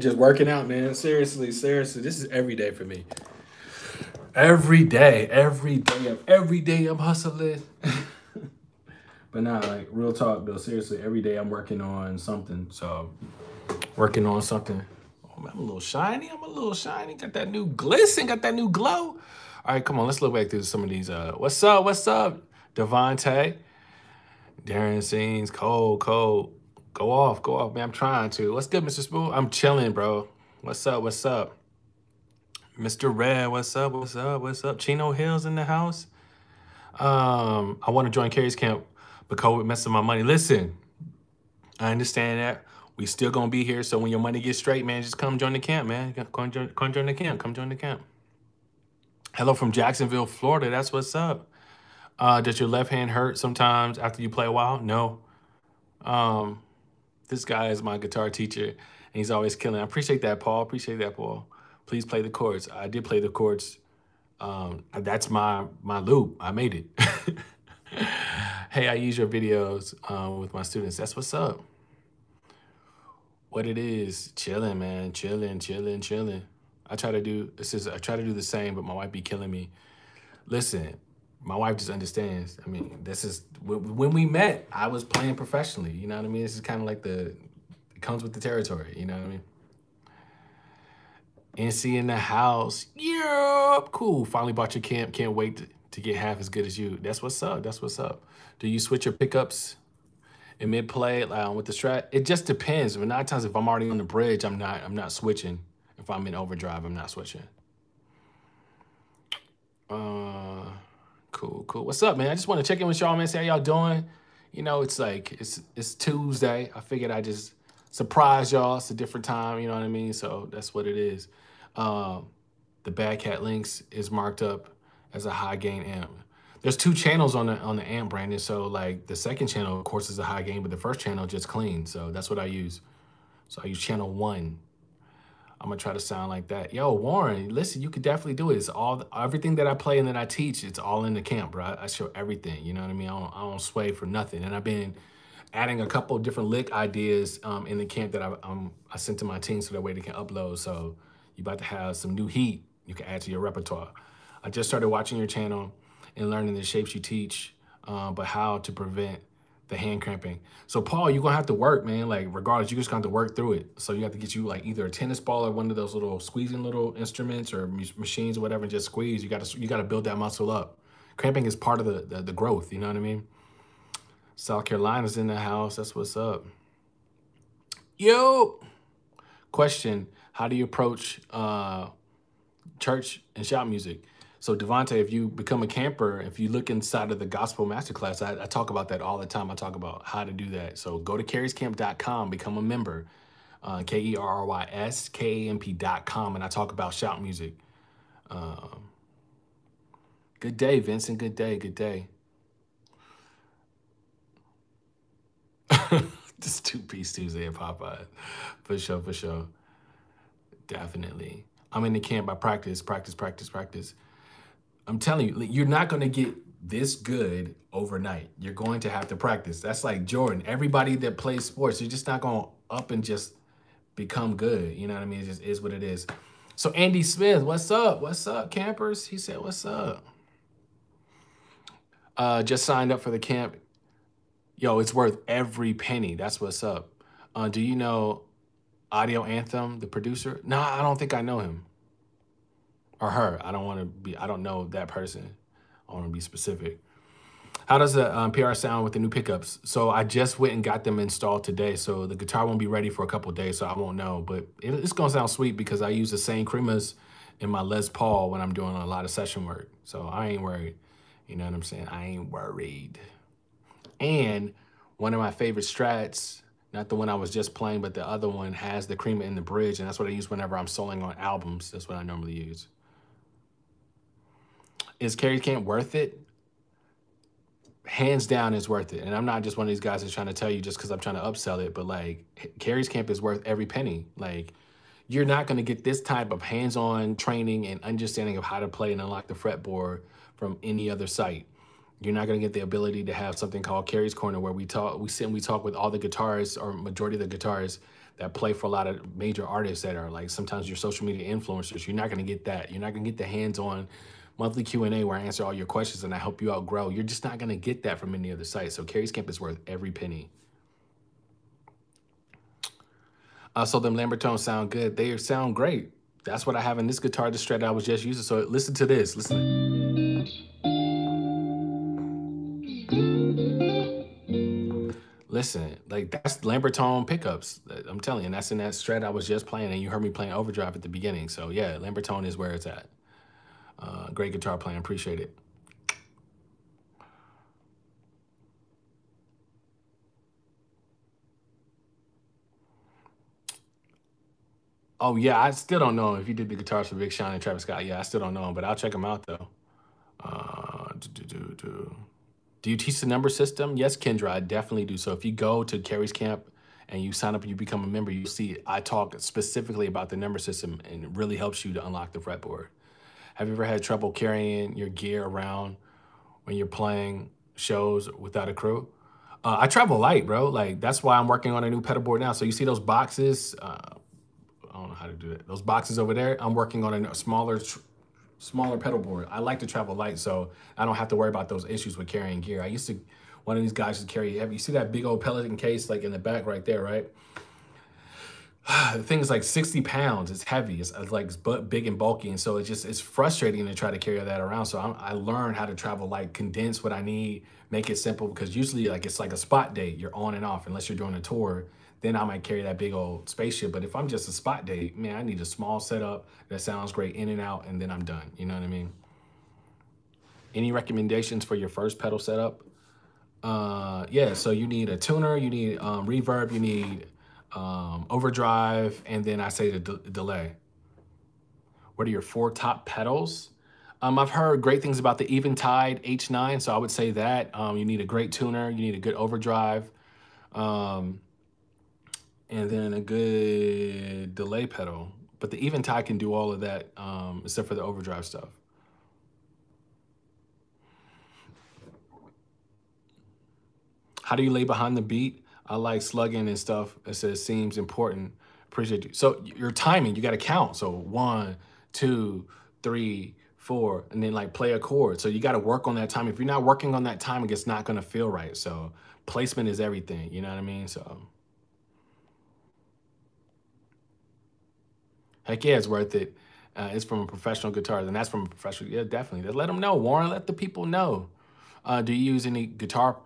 Just working out, man. Seriously, this is every day for me. Every day I'm hustling. But nah, like real talk though, seriously, every day I'm working on something. Oh, man, I'm a little shiny. Got that new glisten, got that new glow. All right, come on, let's look back through some of these. What's up Devontae, Darren Scenes, Cole. Go off, man. I'm trying to. What's good, Mr. Spoon? I'm chilling, bro. What's up? Mr. Red, what's up? Chino Hills in the house. I want to join Carrie's camp, but COVID messing my money. Listen, I understand that. We still going to be here, so when your money gets straight, man, just come join the camp, man. Come join the camp. Hello from Jacksonville, Florida. That's what's up. Does your left hand hurt sometimes after you play a while? No. This guy is my guitar teacher, and he's always killing. I appreciate that, Paul. Please play the chords. I did play the chords. That's my loop. I made it. Hey, I use your videos with my students. That's what's up. What it is, chilling, man. Chilling. I try to do the same, but my wife be killing me. Listen. My wife just understands. I mean, this is, when we met, I was playing professionally, you know what I mean? This is kind of like it comes with the territory, you know what I mean? NC in the house, yep, cool. Finally bought your camp, can't wait to get half as good as you. That's what's up. Do you switch your pickups in mid-play with the strat? It just depends, but 9 times if I'm already on the bridge, I'm not switching. If I'm in overdrive, I'm not switching. Cool. What's up, man? I just want to check in with y'all, man. See how y'all doing. You know, it's like, it's Tuesday. I figured I just surprise y'all. It's a different time, you know what I mean? So that's what it is. the Bad Cat Lynx is marked up as a high gain amp. There's two channels on the amp, Brandon. So like the second channel, of course, is a high gain, but the first channel just clean. So that's what I use. So I use channel 1. I'm gonna try to sound like that. Yo, Warren, listen, you could definitely do it. It's all, everything that I play and that I teach, it's all in the camp, bro. I show everything, you know what I mean? I don't sway for nothing. And I've been adding a couple of different lick ideas in the camp that I sent to my team so that way they can upload. So you about to have some new heat you can add to your repertoire. I just started watching your channel and learning the shapes you teach, but how to prevent the hand cramping. So Paul, you're gonna have to work, man. Like regardless, you just gonna have to work through it. So you have to get you like either a tennis ball or one of those little squeezing little instruments or machines or whatever, and just squeeze. You gotta build that muscle up. Cramping is part of the growth, you know what I mean? South Carolina's in the house, that's what's up. Yo! Question, how do you approach church and shout music? So Devontae, if you become a camper, if you look inside of the Gospel Masterclass, I talk about that all the time. I talk about how to do that. So go to kerryscamp.com, become a member, KerrysCamp.com, and I talk about shout music. Good day, Vincent. Good day. Good day. This two-piece Tuesday at Popeye. For sure, for sure. Definitely. I'm in the camp. I practice, practice, practice, practice. I'm telling you, you're not going to get this good overnight. You're going to have to practice. That's like Jordan. Everybody that plays sports, you're just not going to up and just become good. You know what I mean? It just is what it is. So Andy Smith, what's up? What's up, campers? He said, what's up? Just signed up for the camp. Yo, it's worth every penny. That's what's up. Do you know Audio Anthem, the producer? No, I don't think I know him. Or her. I don't know that person. I want to be specific. How does the PR sound with the new pickups? So I just went and got them installed today. So the guitar won't be ready for a couple of days, so I won't know. But it's going to sound sweet because I use the same Cremas in my Les Paul when I'm doing a lot of session work. So I ain't worried. You know what I'm saying? I ain't worried. And one of my favorite Strats, not the one I was just playing, but the other one has the Crema in the bridge. And that's what I use whenever I'm soloing on albums. That's what I normally use. Is Kerry's Camp worth it? Hands down, it's worth it. And I'm not just one of these guys that's trying to tell you just because I'm trying to upsell it, but like Kerry's Camp is worth every penny. Like you're not going to get this type of hands-on training and understanding of how to play and unlock the fretboard from any other site. You're not going to get the ability to have something called Kerry's Corner where we sit and talk with all the guitarists or majority of the guitarists that play for a lot of major artists that are like sometimes your social media influencers. You're not going to get that. You're not going to get the hands-on monthly Q&A where I answer all your questions and I help you out grow. You're just not going to get that from any other site. So Kerry's Camp is worth every penny. So them Lambertones sound good. They sound great. That's what I have in this guitar, the Strat I was just using. So listen to this. Listen, like that's Lambertone pickups. I'm telling you, that's in that Strat I was just playing and you heard me playing overdrive at the beginning. So yeah, Lambertone is where it's at. Great guitar playing, appreciate it. Oh yeah, I still don't know him. If you did the guitars for Big Sean and Travis Scott, yeah, I still don't know him, but I'll check him out though. Do you teach the number system? Yes, Kendra, I definitely do. So if you go to Kerry's Camp and you sign up and you become a member, you see I talk specifically about the number system and it really helps you to unlock the fretboard. Have you ever had trouble carrying your gear around when you're playing shows without a crew? I travel light, bro. Like, that's why I'm working on a new pedal board now. So you see those boxes? I don't know how to do it. Those boxes over there, I'm working on a smaller pedal board. I like to travel light, so I don't have to worry about those issues with carrying gear. I used to, one of these guys would carry heavy. You see that big old Pelican case, like in the back right there, right? The thing is like 60 pounds. It's heavy. It's like it's big and bulky. And so it's frustrating to try to carry that around. So I learned how to travel, like condense what I need, make it simple, because usually like it's like a spot date. You're on and off unless you're doing a tour. Then I might carry that big old spaceship. But if I'm just a spot date, man, I need a small setup that sounds great in and out, and then I'm done. You know what I mean? Any recommendations for your first pedal setup? Yeah, so you need a tuner, you need reverb, you need overdrive, and then I say the delay. What are your four top pedals? I've heard great things about the Eventide H9, so I would say that. You need a great tuner, you need a good overdrive, and then a good delay pedal. But the Eventide can do all of that, except for the overdrive stuff. How do you lay behind the beat? I like slugging and stuff. It says, seems important. Appreciate you. So your timing, you got to count. So 1, 2, 3, 4, and then like play a chord. So you got to work on that time. If you're not working on that timing, it's not going to feel right. So placement is everything. You know what I mean? So heck yeah, it's worth it. It's from a professional guitarist, and that's from a professional. Yeah, definitely. Let them know, Warren. Let the people know. Do you use any guitar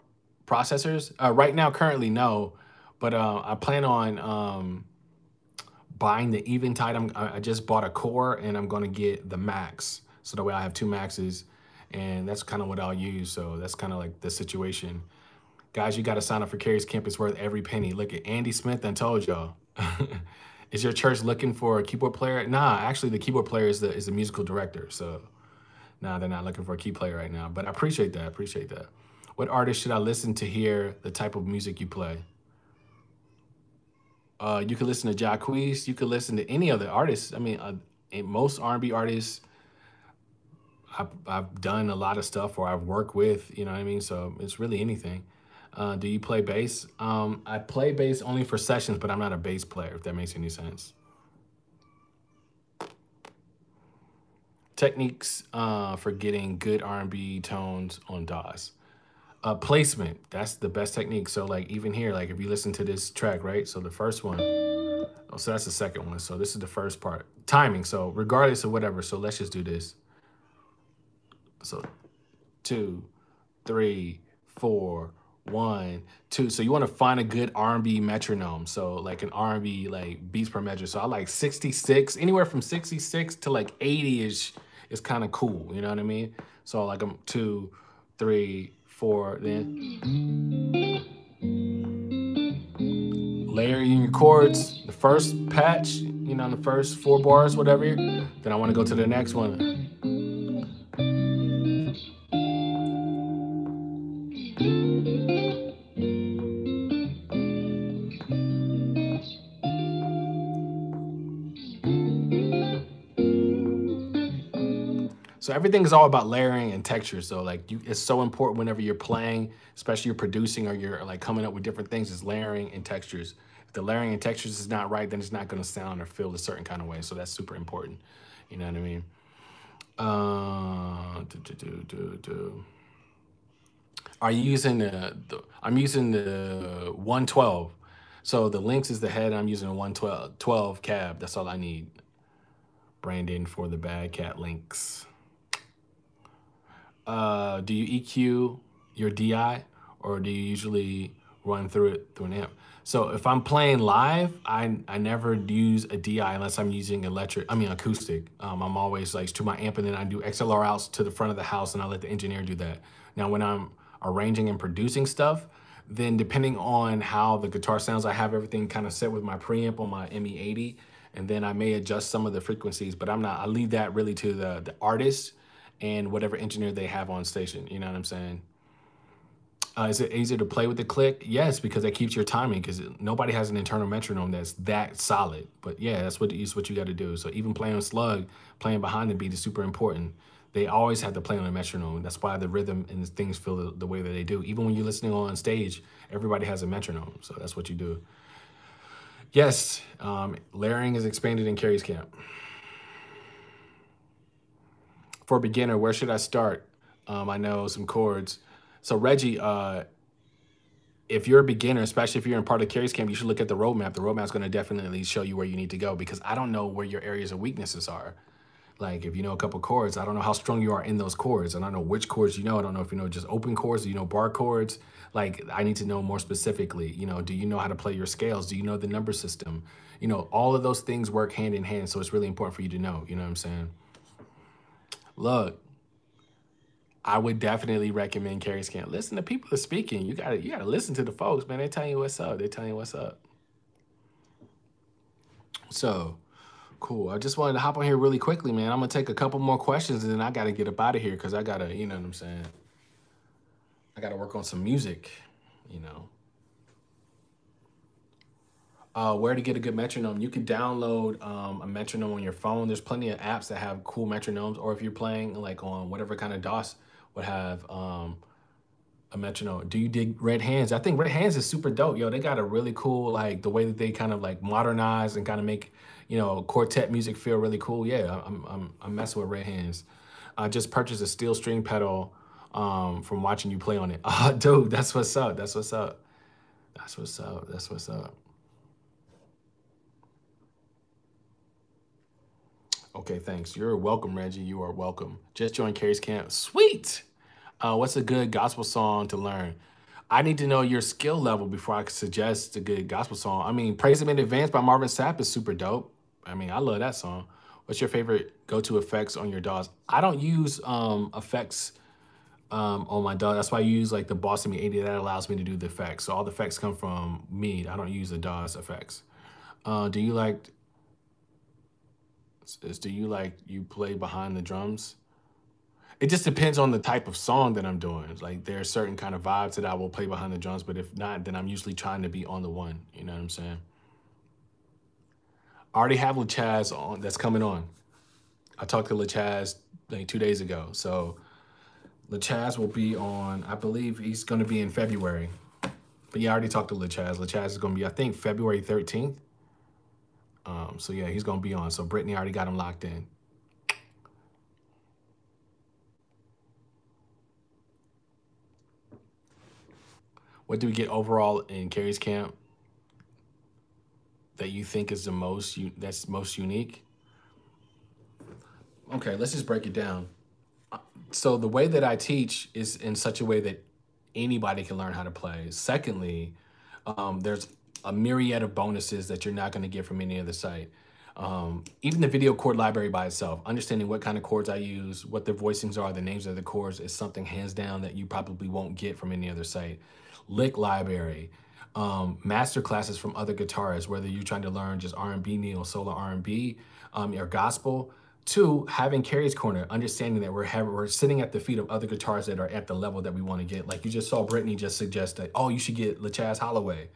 processors? Right now, currently, no. But I plan on buying the Eventide. I just bought a Core, and I'm going to get the Max. So that way I have two Maxes, and that's kind of what I'll use. So that's kind of like the situation. Guys, you got to sign up for Carey's Camp. It's worth every penny. Look at Andy Smith. I told y'all. Is your church looking for a keyboard player? Nah, actually, the keyboard player is the musical director. So nah, they're not looking for a key player right now. But I appreciate that. I appreciate that. What artist should I listen to hear the type of music you play? You could listen to Jacquees. You could listen to any other artists. I mean, most R&B artists I've done a lot of stuff, or I've worked with, you know what I mean? So it's really anything. Do you play bass? I play bass only for sessions, but I'm not a bass player, if that makes any sense. Techniques for getting good R&B tones on DAWs. Placement, that's the best technique. So like even here, like if you listen to this track, right? So the first one, oh, so that's the second one. So this is the first part. Timing, so regardless of whatever. So let's just do this. So 2, 3, 4, 1, 2. So you want to find a good R&B metronome. So like an R&B, like beats per measure. So I like 66, anywhere from 66 to like 80-ish is kind of cool. You know what I mean? So like I'm 2, 3, 4, then layering your chords, the first patch, you know, the first 4 bars, whatever, then I want to go to the next one. So everything is all about layering and texture. So like it's so important whenever you're playing, especially you're producing or you're like coming up with different things, is layering and textures. If the layering and textures is not right, then it's not going to sound or feel a certain kind of way. So that's super important. You know what I mean? Are you using I'm using the 112. So the Lynx is the head. I'm using a 112 cab. That's all I need. Brandon for the Bad Cat Lynx. Do you EQ your DI, or do you usually run through it through an amp? So if I'm playing live, I never use a DI unless I'm using acoustic. I'm always like to my amp, and then I do XLR outs to the front of the house, and I let the engineer do that. Now, when I'm arranging and producing stuff, then depending on how the guitar sounds, I have everything kind of set with my preamp on my ME80, and then I may adjust some of the frequencies, but I leave that really to the artist and whatever engineer they have on station, you know what I'm saying? Is it easier to play with the click? Yes, because that keeps your timing, because nobody has an internal metronome that's that solid. But yeah, that's what you got to do. So even playing on slug, playing behind the beat is super important. They always have to play on a metronome. That's why the rhythm and things feel the way that they do. Even when you're listening on stage, everybody has a metronome. So that's what you do. Yes, layering is expanded in Carey's Camp. For a beginner, where should I start? I know some chords. So Reggie, if you're a beginner, especially if you're in part of Carey's Camp, you should look at the roadmap. The roadmap's gonna definitely show you where you need to go, because I don't know where your areas of weaknesses are. Like if you know a couple chords, I don't know how strong you are in those chords, and I don't know which chords you know. I don't know if you know just open chords, do you know bar chords? Like I need to know more specifically, you know, do you know how to play your scales? Do you know the number system? You know, all of those things work hand in hand, so it's really important for you to know, you know what I'm saying? Look, I would definitely recommend Carey's Camp. Listen, the people are speaking. You gotta listen to the folks, man. They're telling you what's up. So Cool. I just wanted to hop on here really quickly, man. I'm going to take a couple more questions, and then I got to get up out of here because I got to, you know what I'm saying? I got to work on some music, you know. Where to get a good metronome. You can download a metronome on your phone. There's plenty of apps that have cool metronomes, or if you're playing like on whatever kind of DOS would have a metronome. Do you dig Red Hands? I think Red Hands is super dope. Yo, they got a really cool, like the way that they kind of like modernize and kind of make, you know, quartet music feel really cool. Yeah, I'm messing with Red Hands. I just purchased a steel string pedal from watching you play on it. Oh, dude, that's what's up. That's what's up. That's what's up. That's what's up. Okay, thanks. You're welcome, Reggie. You are welcome. Just joined Carrie's Camp. Sweet. What's a good gospel song to learn? I need to know your skill level before I suggest a good gospel song. I mean, Praise Him in Advance by Marvin Sapp is super dope. I mean, I love that song. What's your favorite go-to effects on your DAWs? I don't use effects on my DAW. That's why I use like the Boss Me 80. That allows me to do the effects. So all the effects come from me. I don't use the DAW's effects. Do you like... you play behind the drums? It just depends on the type of song that I'm doing. Like there are certain kind of vibes that I will play behind the drums, but if not, then I'm usually trying to be on the one. You know what I'm saying? I already have LaChaz on, that's coming on. I talked to LaChaz like 2 days ago. So LaChaz will be on, I believe he's gonna be in February. But yeah, I already talked to LaChaz. LaChaz is gonna be, I think, February 13th. So yeah, he's gonna be on. So Brittany already got him locked in. What do we get overall in Carrie's Camp that you think is the most most unique? Okay, let's just break it down. So the way that I teach is in such a way that anybody can learn how to play. Secondly, there's a myriad of bonuses that you're not going to get from any other site. Even the video chord library by itself, understanding what kind of chords I use, what their voicings are, the names of the chords is something hands down that you probably won't get from any other site. Lick library, master classes from other guitarists, whether you're trying to learn just R&B, neo soul, R&B, or gospel. Two, having Carrie's Corner, understanding that we're sitting at the feet of other guitarists that are at the level that we want to get. Like you just saw Brittany just suggest that, oh, you should get LaChaz Holloway.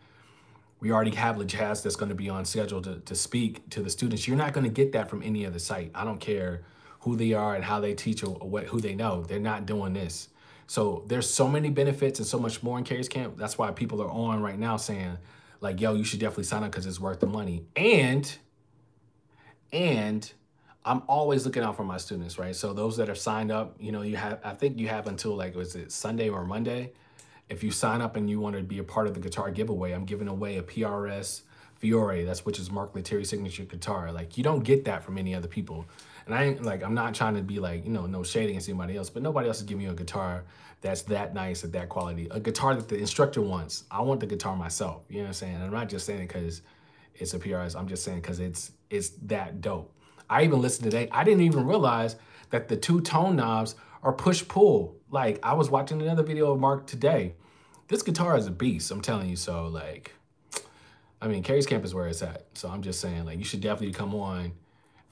We already have LaChaz that's going to be on schedule to speak to the students. You're not going to get that from any other site. I don't care who they are and how they teach or what, who they know. They're not doing this. So there's so many benefits and so much more in Carrie's Camp. That's why people are on right now saying, like, yo, you should definitely sign up because it's worth the money. And I'm always looking out for my students, right? So those that are signed up, you know, you have, I think you have until like, was it Sunday or Monday? If you sign up and you want to be a part of the guitar giveaway, I'm giving away a PRS Fiore, which is Mark Lettieri's signature guitar. Like, you don't get that from any other people. And I ain't, like, I'm not trying to be like, you know, no shade against anybody else, but nobody else is giving you a guitar that's that nice, at that quality, a guitar that the instructor wants. I want the guitar myself, you know what I'm saying? And I'm not just saying it because it's a PRS. I'm just saying because it's that dope. I even listened today. I didn't even realize that the two tone knobs are push-pull. Like, I was watching another video of Mark today. This guitar is a beast, I'm telling you. So, like, I mean, Carrie's Camp is where it's at. So I'm just saying, like, you should definitely come on.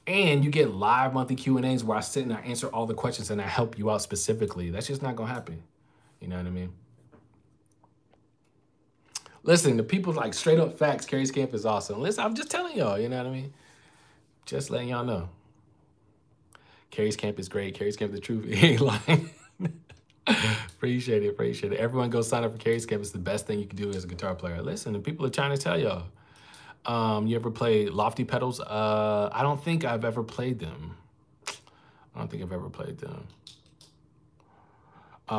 And you get live monthly Q&As where I sit and I answer all the questions and I help you out specifically. That's just not going to happen. You know what I mean? Listen, the people, like, straight up facts, Carrie's Camp is awesome. Listen, I'm just telling y'all, you know what I mean? Just letting y'all know. Carrie's Camp is great. Carrie's Camp, the truth. He ain't lying. Appreciate it. Appreciate it. Everyone go sign up for Carrie's Camp. It's the best thing you can do as a guitar player. Listen, the people are trying to tell y'all. You ever play lofty pedals? I don't think I've ever played them. I'm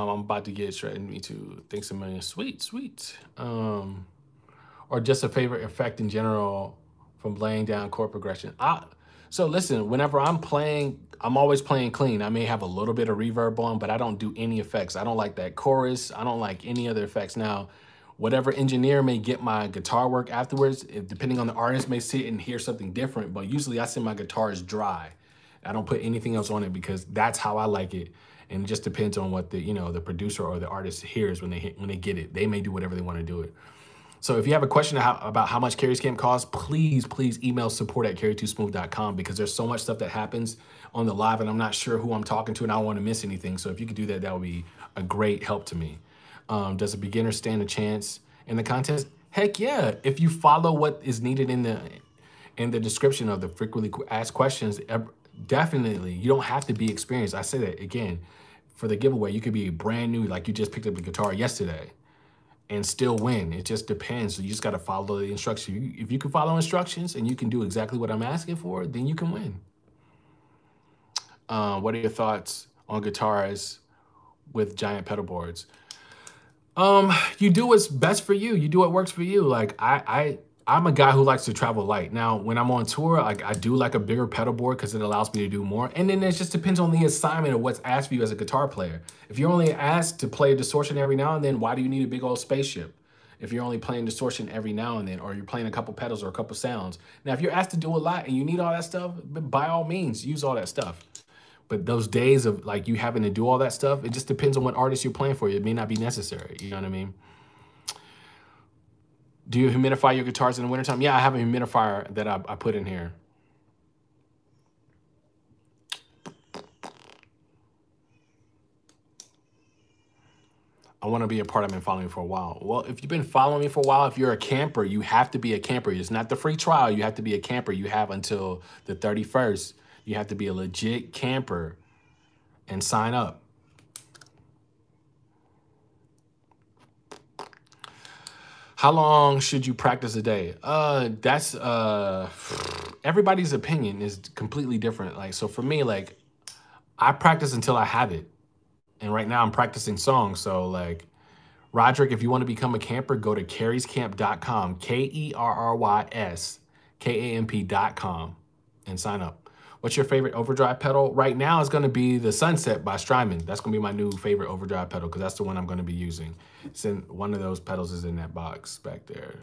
about to get shredded. Me too. Thanks a million. Sweet, sweet. Or just a favorite effect in general from laying down chord progression. So listen, whenever I'm playing, I'm always playing clean. I may have a little bit of reverb on, but I don't do any effects. I don't like that chorus. I don't like any other effects. Now, whatever engineer may get my guitar work afterwards, depending on the artist, may sit and hear something different, but usually I say my guitar is dry. I don't put anything else on it because that's how I like it. And it just depends on what the, you know, the producer or the artist hears when they get it. They may do whatever they want to do it. So if you have a question about how much carry scam costs, please email support@carry2smooth.com, because there's so much stuff that happens on the live and I'm not sure who I'm talking to and I don't want to miss anything. So if you could do that, that would be a great help to me. Does a beginner stand a chance in the contest? Heck yeah. If you follow what is needed in the description of the frequently asked questions, definitely. You don't have to be experienced. I say that again. For the giveaway, you could be brand new, like you just picked up the guitar yesterday, and still win. It just depends. So you just got to follow the instructions. If you can follow instructions and you can do exactly what I'm asking for, then you can win. What are your thoughts on guitars with giant pedal boards? You do what's best for you. You do what works for you. Like I'm a guy who likes to travel light. Now, when I'm on tour, I do like a bigger pedal board because it allows me to do more. And then it just depends on the assignment of what's asked for you as a guitar player. If you're only asked to play distortion every now and then, why do you need a big old spaceship? If you're only playing distortion every now and then, or you're playing a couple pedals or a couple sounds. Now, if you're asked to do a lot and you need all that stuff, by all means, use all that stuff. But those days of like you having to do all that stuff, it just depends on what artist you're playing for. It may not be necessary, you know what I mean? Do you humidify your guitars in the wintertime? Yeah, I have a humidifier that I put in here. I want to be a part. I've been following me for a while. Well, if you've been following me for a while, if you're a camper, you have to be a camper. It's not the free trial. You have to be a camper. You have until the 31st. You have to be a legit camper and sign up. How long should you practice a day? That's everybody's opinion is completely different. Like, so for me, like I practice until I have it. And right now I'm practicing songs. So like Roderick, if you want to become a camper, go to kerryscamp.com, KerrysKamp.com and sign up. What's your favorite overdrive pedal? Right now it's going to be the Sunset by Strymon. That's going to be my new favorite overdrive pedal because that's the one I'm going to be using. It's in, one of those pedals is in that box back there.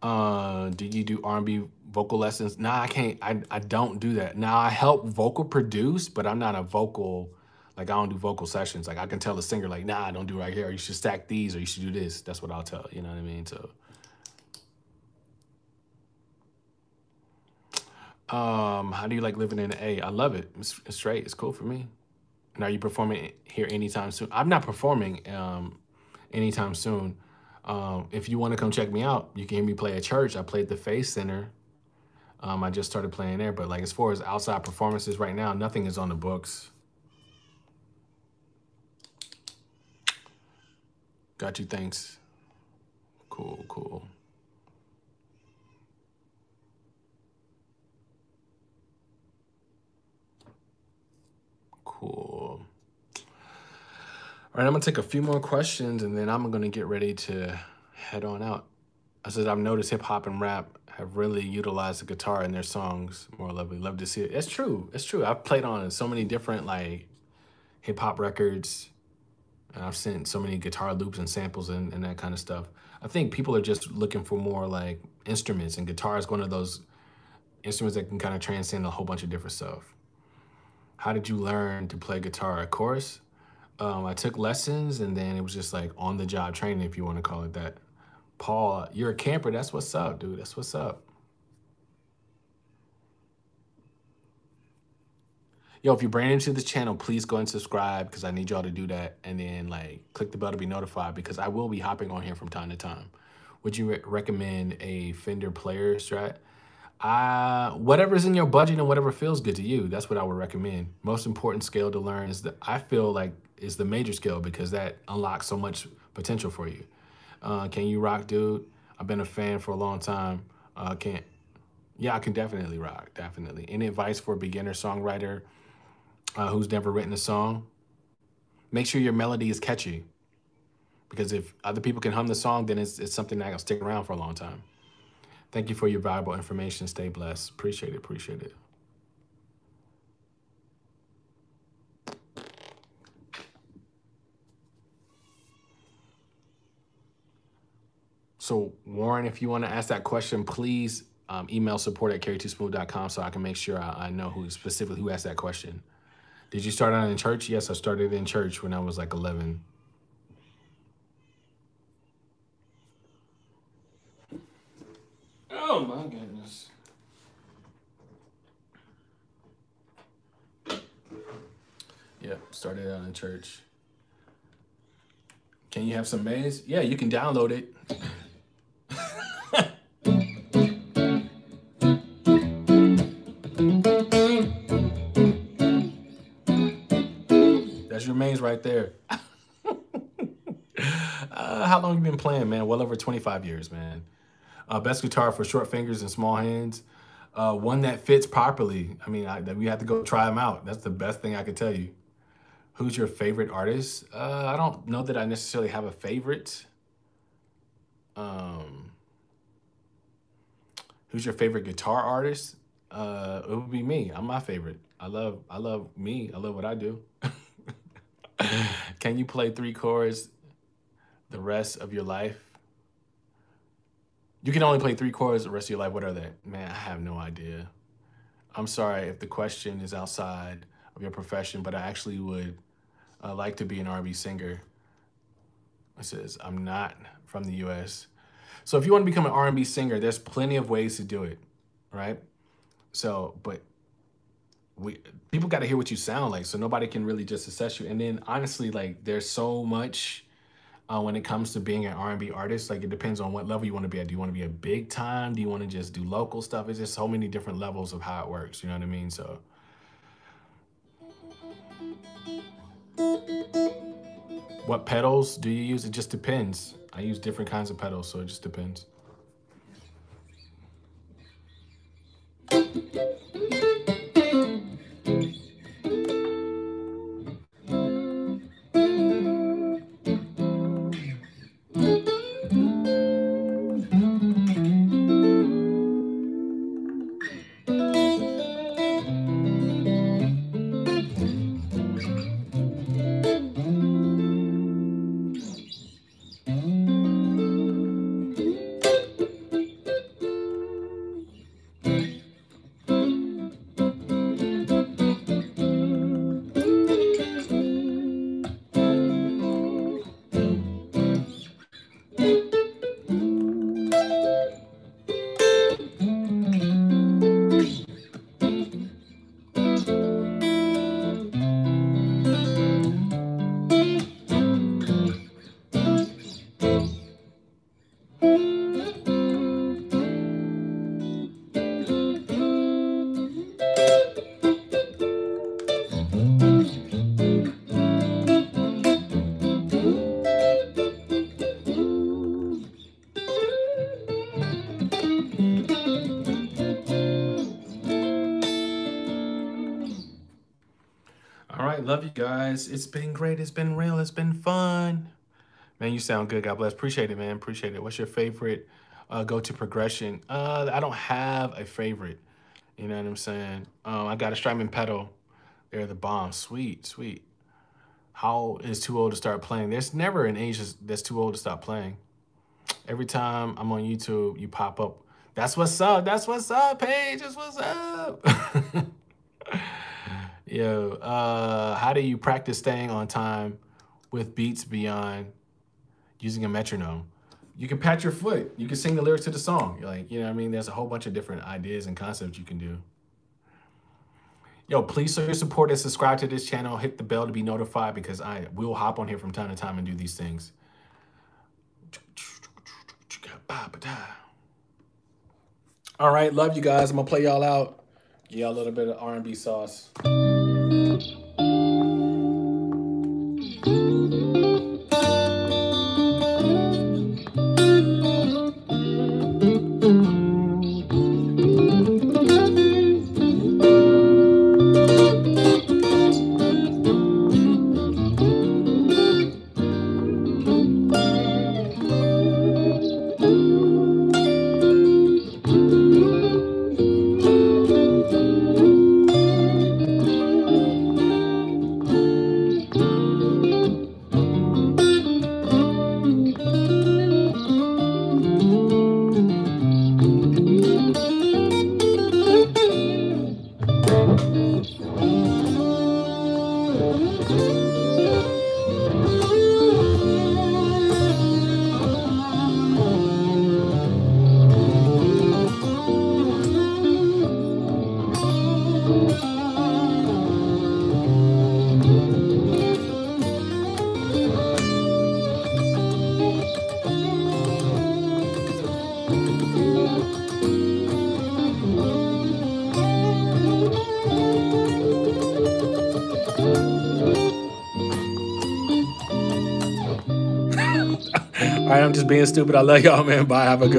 Do you do R&B vocal lessons? Nah, I can't. I don't do that. Now, I help vocal produce, but I'm not a vocal, like I don't do vocal sessions. Like I can tell a singer like, nah, I don't do right here. Or you should stack these or you should do this. That's what I'll tell. You know what I mean? So. How do you like living in LA? I love it. It's straight. It's cool for me. And are you performing here anytime soon? I'm not performing anytime soon. If you want to come check me out, you can hear me play at church. I played the Faith Center. I just started playing there. But like as far as outside performances right now, nothing is on the books. Got you. Thanks. Cool, cool. Cool. All right, I'm gonna take a few more questions and then I'm gonna get ready to head on out. I said, I've noticed hip hop and rap have really utilized the guitar in their songs more. Lovely, love to see it. It's true, it's true. I've played on so many different like hip hop records and I've sent so many guitar loops and samples and that kind of stuff. I think people are just looking for more like instruments, and guitar is one of those instruments that can kind of transcend a whole bunch of different stuff. How did you learn to play guitar? Of course, I took lessons and then it was just like on the job training, if you want to call it that. Paul, you're a camper. That's what's up, dude. That's what's up. Yo, if you're brand new to this channel, please go and subscribe because I need y'all to do that. And then like click the bell to be notified because I will be hopping on here from time to time. Would you recommend a Fender player strat? Whatever's in your budget and whatever feels good to you, that's what I would recommend. Most important scale to learn is the, I feel like, is the major scale because that unlocks so much potential for you. Can you rock, dude? I've been a fan for a long time. Yeah, I can definitely rock, definitely. Any advice for a beginner songwriter who's never written a song? Make sure your melody is catchy because if other people can hum the song, then it's something that will stick around for a long time. Thank you for your valuable information. Stay blessed. Appreciate it. Appreciate it. So, Warren, if you want to ask that question, please email support@carry2smooth.com so I can make sure I know who specifically who asked that question. Did you start out in church? Yes, I started in church when I was like 11. Oh my goodness. Yeah, started out in church. Can you have some maize? Yeah, you can download it. That's your maize right there. How long you been playing, man? Well over 25 years, man. Best guitar for short fingers and small hands. One that fits properly. I mean, we have to go try them out. That's the best thing I could tell you. Who's your favorite artist? I don't know that I necessarily have a favorite. Who's your favorite guitar artist? It would be me. I'm my favorite. I love me. I love what I do. Can you play 3 chords the rest of your life? You can only play 3 chords the rest of your life. What are they? Man, I have no idea. I'm sorry if the question is outside of your profession, but I actually would like to be an R&B singer. It says, I'm not from the US. So if you want to become an R&B singer, there's plenty of ways to do it, right? So, but people got to hear what you sound like, so nobody can really just assess you. And then honestly, like, there's so much when it comes to being an R&B artist. Like, it depends on what level you want to be at. Do you want to be a big time? Do you want to just do local stuff? It's just so many different levels of how it works. You know what I mean? So. What pedals do you use? It just depends. I use different kinds of pedals, so it just depends. Love you guys. It's been great. It's been real. It's been fun. Man, you sound good. God bless. Appreciate it, man. Appreciate it. What's your favorite go-to progression? I don't have a favorite. You know what I'm saying? I got a Strymon pedal. They're the bomb. Sweet, sweet. How is too old to start playing? There's never an age that's too old to stop playing. Every time I'm on YouTube, you pop up. That's what's up. That's what's up, Paige. That's what's up. Yo, how do you practice staying on time with beats beyond using a metronome? You can pat your foot. You can sing the lyrics to the song. You're like, you know what I mean? There's a whole bunch of different ideas and concepts you can do. Yo, please show your support and subscribe to this channel. Hit the bell to be notified because I will hop on here from time to time and do these things. All right, love you guys. I'm going to play y'all out. Give y'all a little bit of R&B sauce. right, I'm just being stupid. I love y'all, man. Bye. Have a good